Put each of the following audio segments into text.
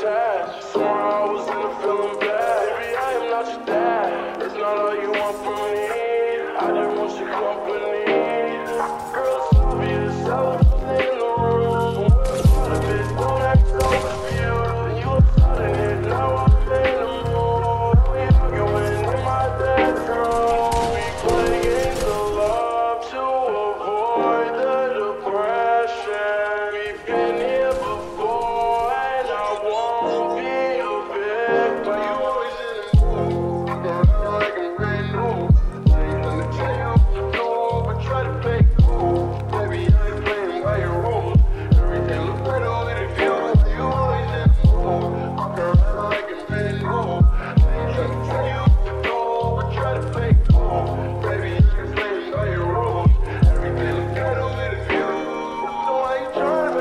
attached. 4 hours and I'm feeling bad. Baby, I am not your dad. It's not all you want from me. I just want your company. Girl, it's obvious I was in the room. Part of it, don't act so confused. You were out in it, now I'm in the mood. We arguing in my bedroom. We play games of love to avoid the depression. We've been here before and I won't be a victim. You always in the mood, girl, like I'm brand new. I ain't gonna tell you what to do, but try to play cool. Baby, I ain't playing by your rules. Everything look better with a view. You always in the mood, girl, like I'm brand new. I ain't gonna tell you what to do, but try to play cool. Baby, I ain't playing by your rules. Everything look better with a view. So I ain't trying.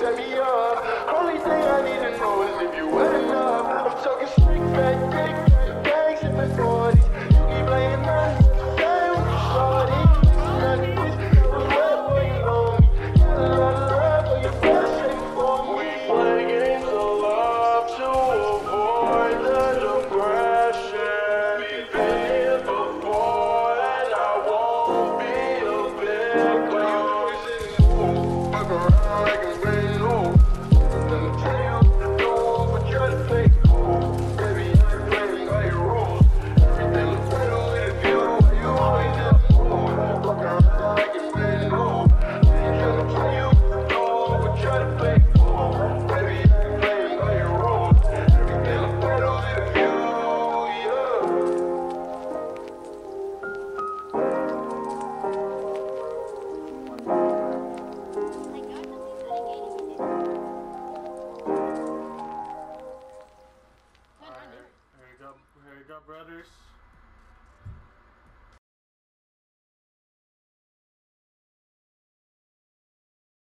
Set me up. Only thing I need to know is if you wet enough. I'm talking slick back, big bags in my 40s. You be playing nice, stay with your shorty. None of this was love for you, homie. Got a lot of love for your passion for me. We play games of love to avoid the depression. We've been here before and I won't be a victim. You always in the mood, fuck around like a brand. Brothers.